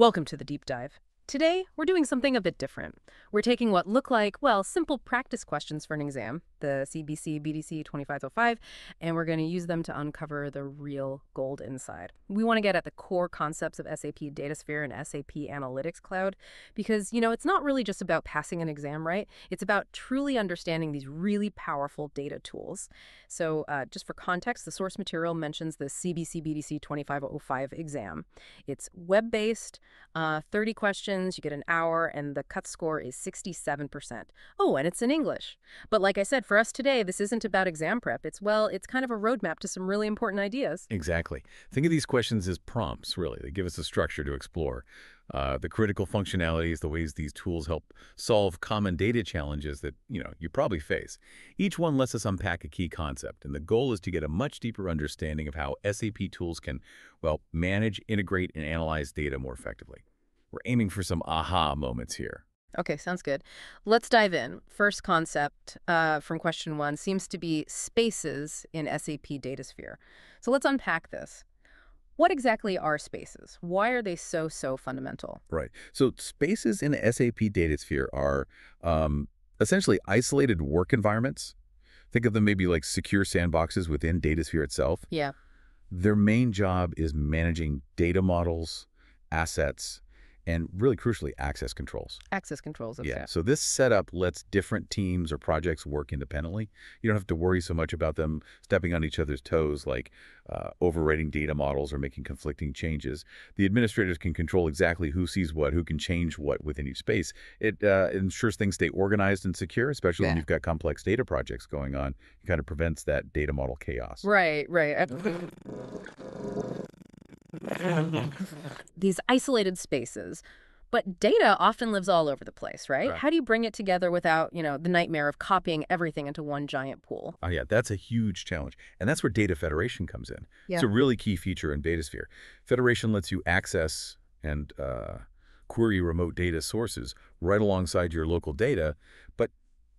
Welcome to the deep dive. Today, we're doing something a bit different. We're taking what look like, well, simple practice questions for an exam, the C_BCBDC_2505, and we're going to use them to uncover the real gold inside. We want to get at the core concepts of SAP Datasphere and SAP Analytics Cloud because, you know, it's not really just about passing an exam, right? It's about truly understanding these really powerful data tools. So just for context, the source material mentions the C_BCBDC_2505 exam. It's web-based, 30 questions. You get an hour, and the cut score is 67%. Oh, and it's in English. But like I said, for us today, this isn't about exam prep. It's kind of a roadmap to some really important ideas. Exactly. Think of these questions as prompts, really. They give us a structure to explore. The critical functionalities, the ways these tools help solve common data challenges that, you know, you probably face. Each one lets us unpack a key concept, and the goal is to get a much deeper understanding of how SAP tools can, well, manage, integrate, and analyze data more effectively. We're aiming for some aha moments here. Okay, sounds good. Let's dive in. First concept from question one seems to be spaces in SAP Datasphere. So let's unpack this. What exactly are spaces? Why are they so fundamental? Right. So spaces in SAP Datasphere are essentially isolated work environments. Think of them maybe like secure sandboxes within Datasphere itself. Yeah. Their main job is managing data models, assets, and really crucially, access controls. Access controls, okay. Yeah, so this setup lets different teams or projects work independently. You don't have to worry so much about them stepping on each other's toes, like overwriting data models or making conflicting changes. The administrators can control exactly who sees what, who can change what within each space. It ensures things stay organized and secure, especially when you've got complex data projects going on. It kind of prevents that data model chaos. Right, right. These isolated spaces, but data often lives all over the place, right? How do you bring it together without, you know, the nightmare of copying everything into one giant pool? Oh yeah, that's a huge challenge, and that's where data federation comes in. It's a really key feature in Datasphere. Federation lets you access and query remote data sources right alongside your local data, but,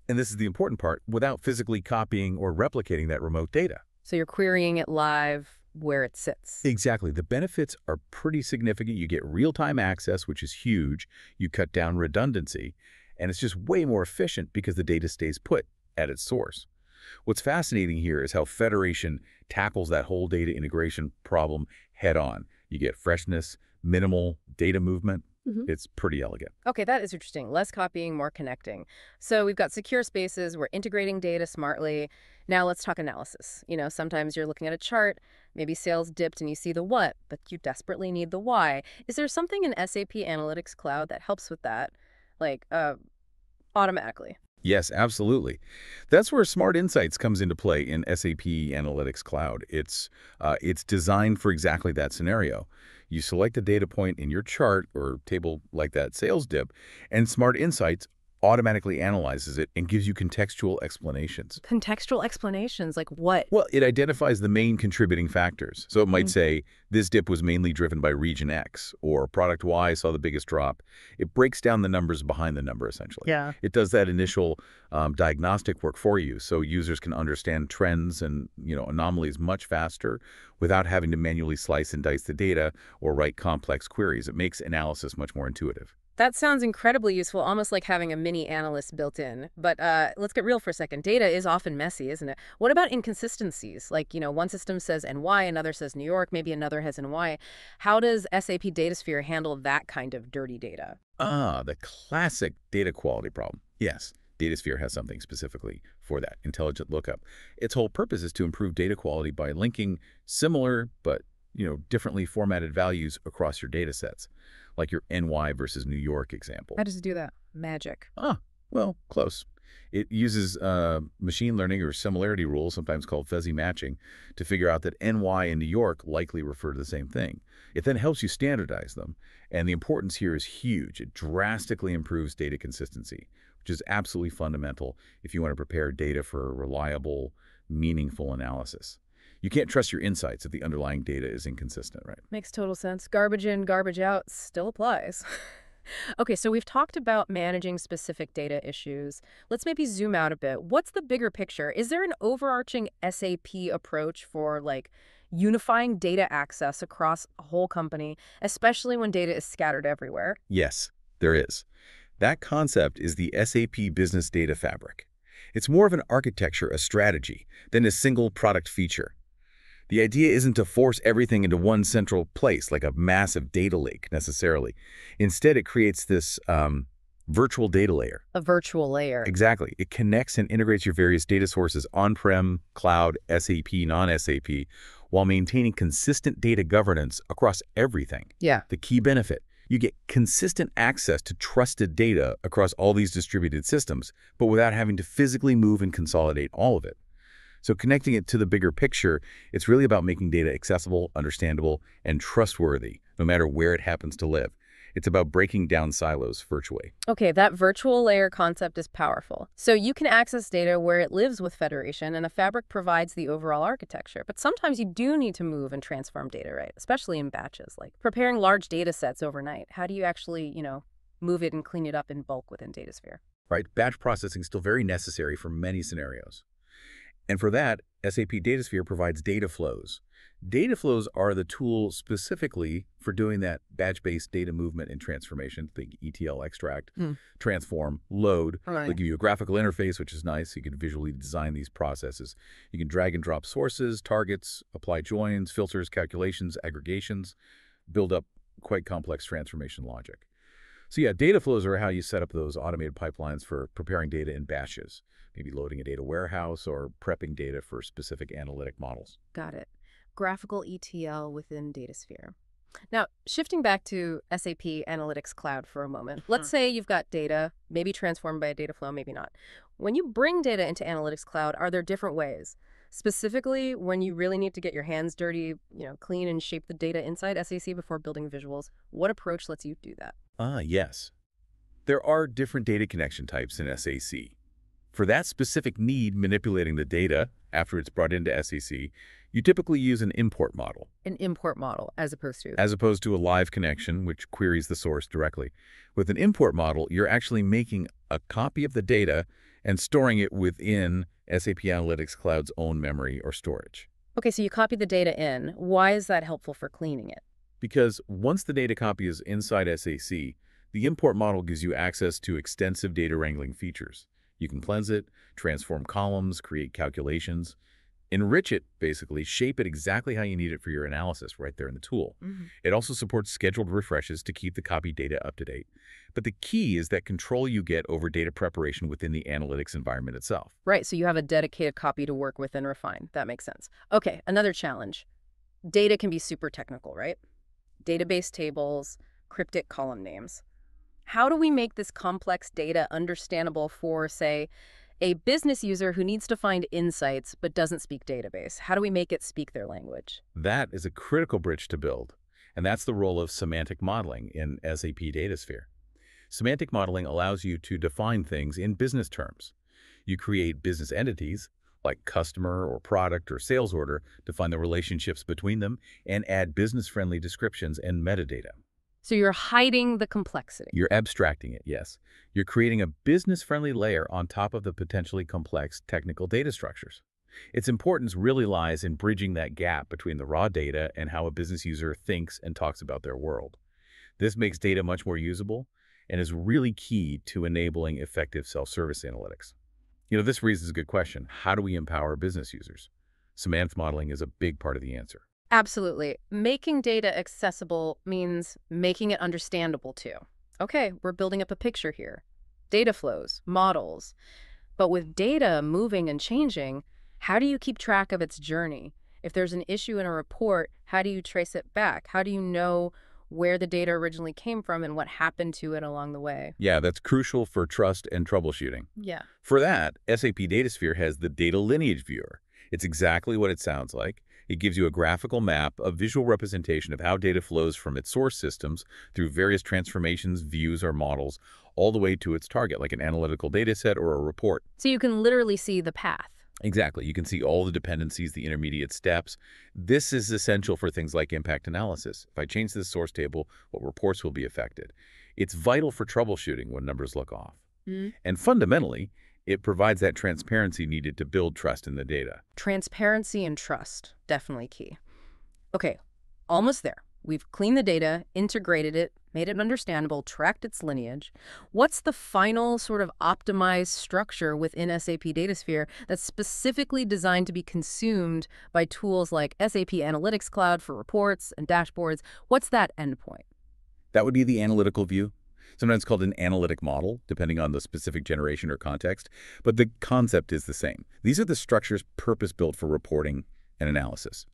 and this is the important part, without physically copying or replicating that remote data. So you're querying it live where it sits. Exactly. The benefits are pretty significant. You get real-time access, which is huge. You cut down redundancy, and it's just way more efficient because the data stays put at its source. What's fascinating here is how federation tackles that whole data integration problem head-on. You get freshness, minimal data movement. It's pretty elegant. Okay, that is interesting. Less copying, more connecting. So we've got secure spaces. We're integrating data smartly. Now let's talk analysis. You know, sometimes you're looking at a chart, maybe sales dipped and you see the what, but you desperately need the why. Is there something in SAP Analytics Cloud that helps with that, like automatically? Yes, absolutely. That's where Smart Insights comes into play in SAP Analytics Cloud. It's designed for exactly that scenario. You select a data point in your chart or table like that sales dip, and Smart Insights automatically analyzes it and gives you contextual explanations. Contextual explanations? Like what? Well, it identifies the main contributing factors. So it might say, this dip was mainly driven by region X, or product Y saw the biggest drop. It breaks down the numbers behind the number, essentially. Yeah. It does that initial diagnostic work for you, so users can understand trends and, you know, anomalies much faster without having to manually slice and dice the data or write complex queries. It makes analysis much more intuitive. That sounds incredibly useful, almost like having a mini analyst built in. But let's get real for a second. Data is often messy, isn't it? What about inconsistencies? Like, you know, one system says NY, another says New York, maybe another has NY. How does SAP Datasphere handle that kind of dirty data? Ah, the classic data quality problem. Yes, Datasphere has something specifically for that, intelligent lookup. Its whole purpose is to improve data quality by linking similar but, you know, differently formatted values across your data sets, like your NY versus New York example. How does it do that? Magic. Ah, well, close. It uses machine learning or similarity rules, sometimes called fuzzy matching, to figure out that NY and New York likely refer to the same thing. It then helps you standardize them, and the importance here is huge. It drastically improves data consistency, which is absolutely fundamental if you want to prepare data for reliable, meaningful analysis. You can't trust your insights if the underlying data is inconsistent, right? Makes total sense. Garbage in, garbage out still applies. Okay, so we've talked about managing specific data issues. Let's maybe zoom out a bit. What's the bigger picture? Is there an overarching SAP approach for, like, unifying data access across a whole company, especially when data is scattered everywhere. Yes, there is. That concept is the SAP Business Data Fabric. It's more of an architecture, a strategy, than a single product feature. The idea isn't to force everything into one central place, like a massive data lake, necessarily. Instead, it creates this virtual data layer. A virtual layer. Exactly. It connects and integrates your various data sources on-prem, cloud, SAP, non-SAP, while maintaining consistent data governance across everything. Yeah. The key benefit. You get consistent access to trusted data across all these distributed systems, but without having to physically move and consolidate all of it. So connecting it to the bigger picture, it's really about making data accessible, understandable, and trustworthy, no matter where it happens to live. It's about breaking down silos virtually. Okay, that virtual layer concept is powerful. So you can access data where it lives with federation, and a fabric provides the overall architecture. But sometimes you do need to move and transform data, right? Especially in batches, like preparing large data sets overnight. How do you actually, move it and clean it up in bulk within Datasphere? Right, batch processing is still very necessary for many scenarios. And for that, SAP Datasphere provides data flows. Data flows are the tool specifically for doing that batch-based data movement and transformation. Think ETL, extract, transform, load. Right. They give you a graphical interface, which is nice. You can visually design these processes. You can drag and drop sources, targets, apply joins, filters, calculations, aggregations, build up quite complex transformation logic. So yeah, data flows are how you set up those automated pipelines for preparing data in batches, maybe loading a data warehouse or prepping data for specific analytic models. Got it. Graphical ETL within Datasphere. Now, shifting back to SAP Analytics Cloud for a moment. Let's say you've got data, maybe transformed by a data flow, maybe not. When you bring data into Analytics Cloud, are there different ways? Specifically, when you really need to get your hands dirty, clean and shape the data inside SAC before building visuals, what approach lets you do that? Yes. There are different data connection types in SAC. For that specific need, manipulating the data after it's brought into SAC, you typically use an import model. An import model as opposed to? As opposed to a live connection, which queries the source directly. With an import model, you're actually making a copy of the data and storing it within SAP Analytics Cloud's own memory or storage. Okay, so you copy the data in. Why is that helpful for cleaning it? Because once the data copy is inside SAC, the import model gives you access to extensive data wrangling features. You can cleanse it, transform columns, create calculations, enrich it, basically, shape it exactly how you need it for your analysis right there in the tool. It also supports scheduled refreshes to keep the copied data up to date. But the key is that control you get over data preparation within the analytics environment itself. Right, so you have a dedicated copy to work with and refine. That makes sense. Okay, another challenge. Data can be super technical, right? Database tables, cryptic column names. How do we make this complex data understandable for, say, a business user who needs to find insights but doesn't speak database? How do we make it speak their language? That is a critical bridge to build, and that's the role of semantic modeling in SAP Datasphere. Semantic modeling allows you to define things in business terms. You create business entities, like customer or product or sales order, to find the relationships between them and add business-friendly descriptions and metadata. So you're hiding the complexity. You're abstracting it, yes. You're creating a business-friendly layer on top of the potentially complex technical data structures. Its importance really lies in bridging that gap between the raw data and how a business user thinks and talks about their world. This makes data much more usable and is really key to enabling effective self-service analytics. This raises a good question. How do we empower business users? Semantic modeling is a big part of the answer. Absolutely. Making data accessible means making it understandable too. Okay, we're building up a picture here. Data flows, models. But with data moving and changing, how do you keep track of its journey? If there's an issue in a report, how do you trace it back? How do you know where the data originally came from and what happened to it along the way? Yeah, that's crucial for trust and troubleshooting. Yeah. For that, SAP Datasphere has the Data Lineage Viewer. It's exactly what it sounds like. It gives you a graphical map, a visual representation of how data flows from its source systems through various transformations, views, or models, all the way to its target, like an analytical data set or a report. So you can literally see the path. Exactly. You can see all the dependencies, the intermediate steps. This is essential for things like impact analysis. If I change this source table, what reports will be affected? It's vital for troubleshooting when numbers look off. And fundamentally, it provides that transparency needed to build trust in the data. Transparency and trust, definitely key. Okay, almost there. We've cleaned the data, integrated it, made it understandable, tracked its lineage. What's the final sort of optimized structure within SAP Datasphere that's specifically designed to be consumed by tools like SAP Analytics Cloud for reports and dashboards? What's that endpoint? That would be the analytical view. Sometimes called an analytic model, depending on the specific generation or context, but the concept is the same. These are the structures purpose-built for reporting and analysis.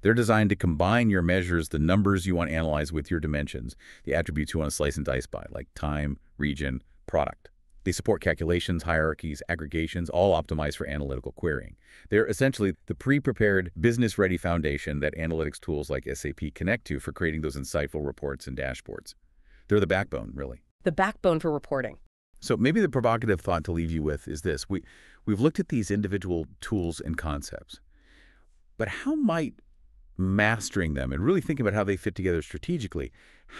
They're designed to combine your measures, the numbers you want to analyze with your dimensions, the attributes you want to slice and dice by, like time, region, product. They support calculations, hierarchies, aggregations, all optimized for analytical querying. They're essentially the pre-prepared, business-ready foundation that analytics tools like SAP connect to for creating those insightful reports and dashboards. They're the backbone, really. The backbone for reporting. So maybe the provocative thought to leave you with is this. We've looked at these individual tools and concepts, but how might mastering them and really thinking about how they fit together strategically,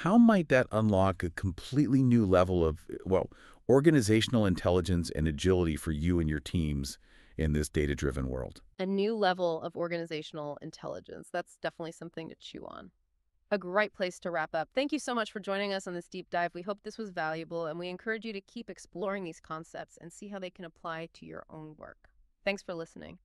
how might that unlock a completely new level of, well, organizational intelligence and agility for you and your teams in this data-driven world? A new level of organizational intelligence. That's definitely something to chew on. A great place to wrap up. Thank you so much for joining us on this deep dive. We hope this was valuable, and we encourage you to keep exploring these concepts and see how they can apply to your own work. Thanks for listening.